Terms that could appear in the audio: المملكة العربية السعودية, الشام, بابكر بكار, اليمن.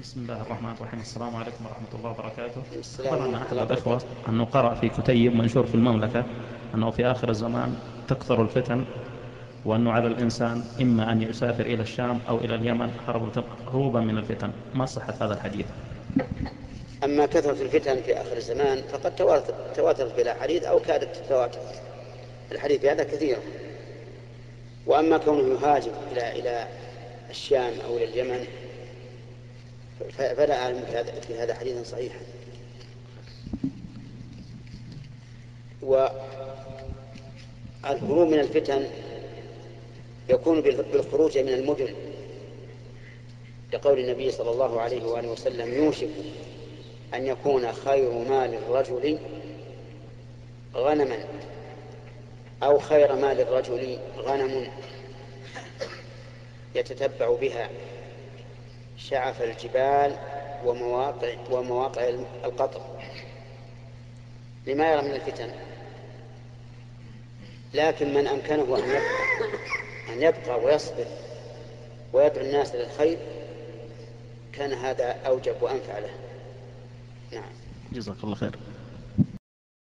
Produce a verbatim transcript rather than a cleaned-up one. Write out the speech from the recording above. بسم الله الرحمن الرحيم. السلام عليكم ورحمة الله وبركاته. طبعا أحد الإخوة أنه قرأ في كتيب منشور في المملكة أنه في آخر الزمان تكثر الفتن، وأنه على الإنسان إما أن يسافر إلى الشام أو إلى اليمن هروبا من الفتن. ما صحة هذا الحديث؟ أما كثرة الفتن في آخر الزمان فقد تواترت بلا حديث أو كادت تتواتر، الحديث بهذا كثير. وأما كونه يهاجر إلى إلى الشام أو إلى اليمن فلا أعلم في هذا حديثا صحيحا. والهروب من الفتن يكون بالخروج من المدن، لقول النبي صلى الله عليه وآله وسلم: يوشك أن يكون خير مال الرجل غنما، أو خير مال الرجل غنم يتتبع بها شعف الجبال ومواقع, ومواقع القطر. لما يرى من الفتن، لكن من أمكنه أن يبقى, أن يبقى ويصبر ويدعو الناس للخير كان هذا أوجب وأنفع له. نعم، جزاك الله خير.